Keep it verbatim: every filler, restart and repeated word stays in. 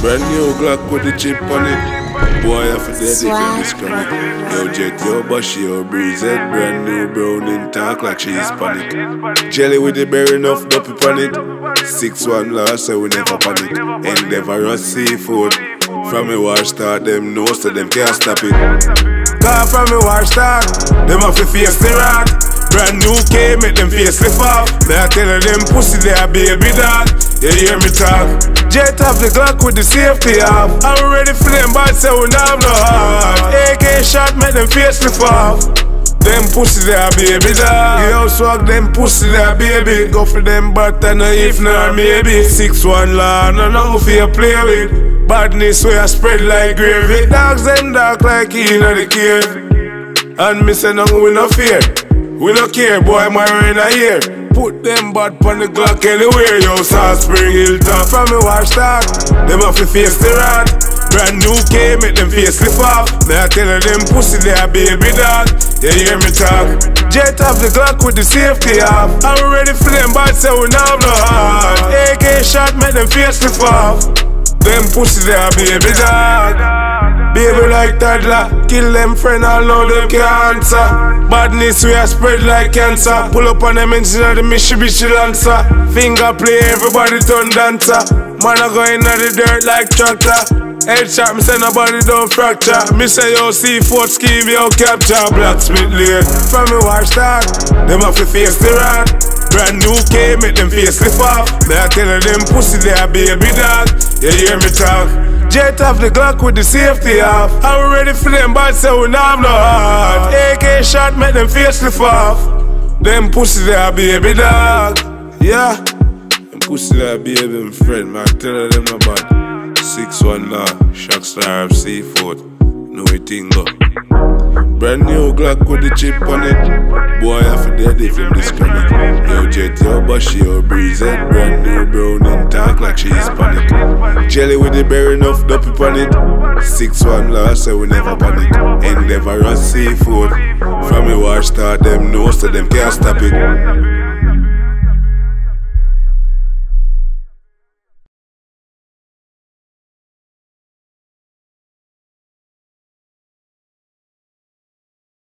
Brand new Glock with the chip on it. Boy, I forget it can disconnect. Yo, jet, yo, bushy, yo, breeze. That brand new browning talk like she's panic. Jelly with the berry, enough duppy on it. Six one last, so we never panic. Endeavorous seafood. From me war start, them know, so them can't stop it. Car from me war start, them have to face the rock. Brand new K, make them face slip off. They are telling them pussy, they are baby dog. You hear me talk? Jet off the Glock with the safety off. I'm ready for them bats, so we don't have no heart. A K shot, make them face slip off. Them pussy, they are baby dog. Yo, swag them pussy, they are baby. Go for them bat and no if nor maybe. Six one law, no no for you play with. Badness where I spread like gravy. Dogs and dark like in the cave. And me say no, we no fear. We no care, boy, my rain a here. Put them bad pon the Glock anywhere, yo. South Spring Hilltop from me watch talk. Them have to face the rat. Brand new K, make them face slip off. They are telling them pussy, they are baby dog. You hear me talk? Jet off the Glock with the safety off. I'm ready for them bad, so we now have no heart. A K shot, make them face slip off. Them pussy, they are baby dog. Baby like toddler, kill them friend, I know them can't answer. Badness we are spread like cancer. Pull up on them engine of the Mitsubishi Lancer. Finger play, everybody turn dancer. Man I go in the dirt like tractor. Headshot, me say nobody don't fracture. Me say yo C four scheme, yo capture. Blacksmith lane, from me watch that. Them have to face the rat. Brand new K, make them face slip off. They are telling them pussy, they are baby dog. You hear me talk? Jet off the Glock with the safety off. I'm ready for them bats, so we now have no heart. A K shot, make them face slip off. Them pussy they are baby dog. Yeah, them pussy they are baby and friend, man. Tell them no bad. Six one now, ShaqStar C four. No we tingle. Brand new Glock with the chip on it. Boy, I forget if them disconnect. Yo, jet, yo, bushy, yo, breeze. That brand new browning talk like she's panic. Jelly with the berry, enough duppy on it. Six one last, so we never panic. Endeavorous seafood. From me watch start, them know, so them can't stop it.